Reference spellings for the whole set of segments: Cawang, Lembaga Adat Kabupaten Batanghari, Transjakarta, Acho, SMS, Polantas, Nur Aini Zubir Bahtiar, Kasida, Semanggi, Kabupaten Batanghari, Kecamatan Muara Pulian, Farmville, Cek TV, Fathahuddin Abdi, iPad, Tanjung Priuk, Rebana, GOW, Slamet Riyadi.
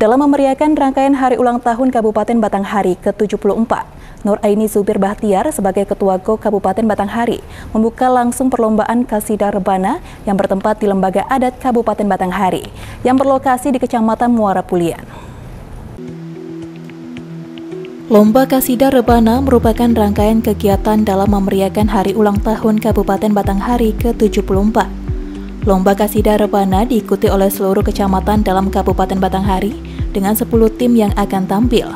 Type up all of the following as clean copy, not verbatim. Dalam memeriahkan rangkaian Hari Ulang Tahun Kabupaten Batanghari ke-74, Nur Aini Zubir Bahtiar sebagai Ketua GOW Kabupaten Batanghari membuka langsung perlombaan Kasida Rebana yang bertempat di Lembaga Adat Kabupaten Batanghari yang berlokasi di Kecamatan Muara Pulian. Lomba Kasida Rebana merupakan rangkaian kegiatan dalam memeriahkan Hari Ulang Tahun Kabupaten Batanghari ke-74. Lomba Kasida Rebana diikuti oleh seluruh kecamatan dalam Kabupaten Batanghari dengan 10 tim yang akan tampil.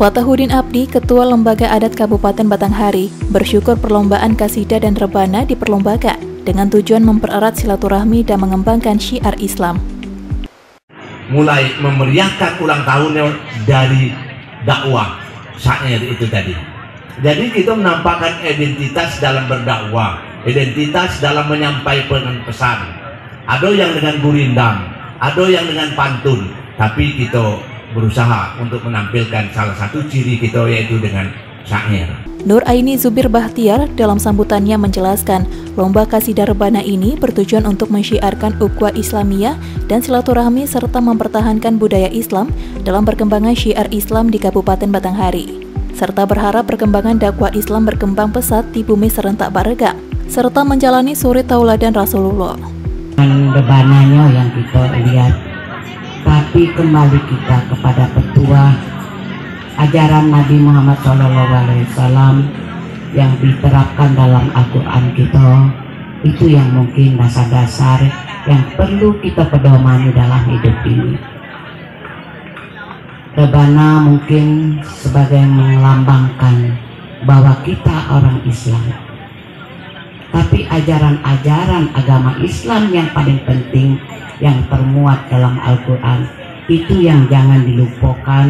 Fathahuddin Abdi, Ketua Lembaga Adat Kabupaten Batanghari, bersyukur perlombaan Kasida dan Rebana diperlombakan dengan tujuan mempererat silaturahmi dan mengembangkan syiar Islam. Mulai memeriahkan ulang tahunnya dari dakwah syair itu tadi. Jadi kita menampakkan identitas dalam berdakwah, identitas dalam menyampaikan pesan. Ada yang dengan gurindam, ada yang dengan pantun, tapi kita berusaha untuk menampilkan salah satu ciri kita, yaitu dengan syair. Nur Aini Zubir Bahtiar dalam sambutannya menjelaskan lomba Kasida Rebana ini bertujuan untuk mensyiarkan ukhuwah Islamiyah dan silaturahmi serta mempertahankan budaya Islam dalam perkembangan syiar Islam di Kabupaten Batanghari, serta berharap perkembangan dakwah Islam berkembang pesat di bumi serentak Baregam, serta menjalani suri tauladan Rasulullah. Rebananya yang kita lihat, tapi kembali kita kepada petua ajaran Nabi Muhammad SAW yang diterapkan dalam Al-Quran kita, itu yang mungkin dasar-dasar yang perlu kita pedomani dalam hidup ini. Rebana mungkin sebagai melambangkan bahwa kita orang Islam, tapi ajaran-ajaran agama Islam yang paling penting yang termuat dalam Al-Quran itu yang jangan dilupakan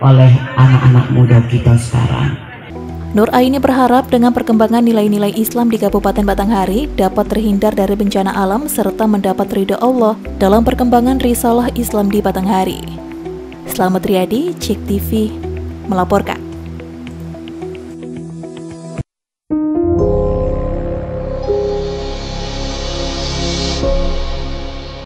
oleh anak-anak muda kita sekarang. Nur Aini berharap dengan perkembangan nilai-nilai Islam di Kabupaten Batanghari dapat terhindar dari bencana alam serta mendapat ridha Allah dalam perkembangan risalah Islam di Batanghari. Slamet Riyadi, Cek TV, melaporkan.